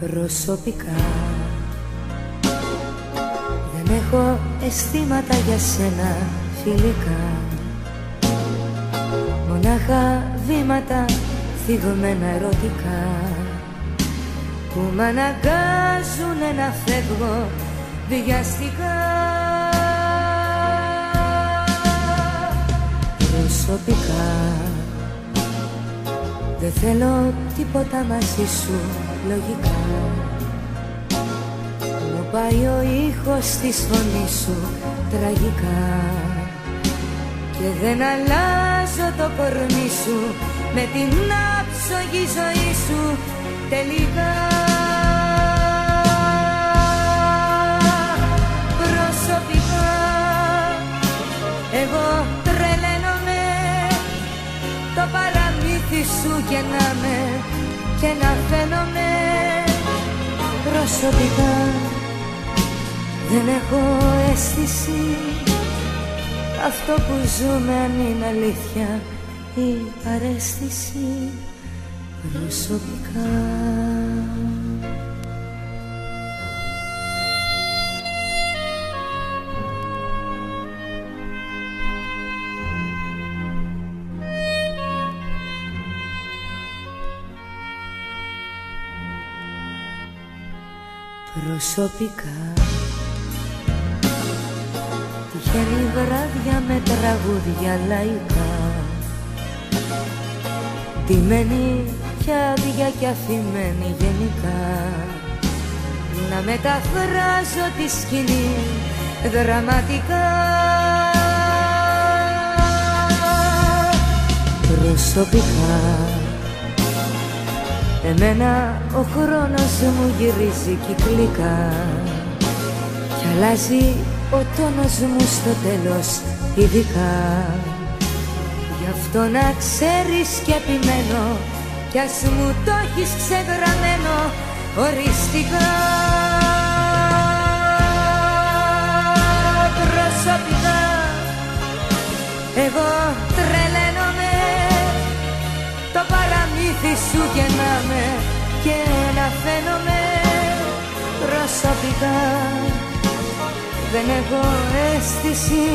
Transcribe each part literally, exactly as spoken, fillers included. προσωπικά. Δεν έχω αισθήματα για σένα φιλικά, μονάχα βήματα θυγμένα ερωτικά που μ' αναγκάζουνε να φεύγω βιαστικά. Προσωπικά δεν θέλω τίποτα μαζί σου λογικά. Μου πάει ο ήχος της φωνής σου τραγικά και δεν αλλάζω το κορμί σου με την άψογη ζωή σου τελικά. Προσωπικά εγώ τρελαίνομαι, το παραμύθι σου και να με και να φαίνομαι. Προσωπικά δεν έχω αίσθηση, αυτό που ζούμε αν είναι αλήθεια η παρέστηση. Προσωπικά. Προσωπικά. Τυχαίνει βράδια με τραγούδια λαϊκά, ντυμένη κι άδεια κι αφημένη γενικά, να μεταφράζω τη σκηνή δραματικά. Προσωπικά εμένα ο χρόνος μου γυρίζει κυκλικά κι αλλάζει ο τόνος μου στο τέλος ειδικά. Γι' αυτό να ξέρεις και επιμένω κι ας μου το έχεις ξεγραμμένο οριστικά. Προσωπικά εγώ τρελαίνομαι, το παραμύθι σου και να με και να φαίνομαι. Προσωπικά δεν έχω αίσθηση,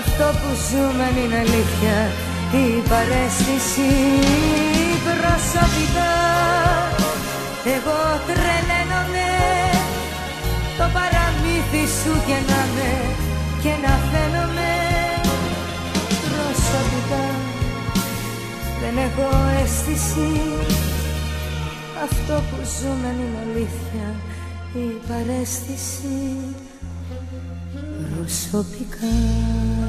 αυτό που ζούμε είναι αλήθεια η παρέστηση. Προσωπικά εγώ τρελαίνομαι, το παραμύθι σου και να με και να φαίνομαι. Προσωπικά δεν έχω αίσθηση, αυτό που ζούμε είναι αλήθεια η παρέστηση. Προσωπικά.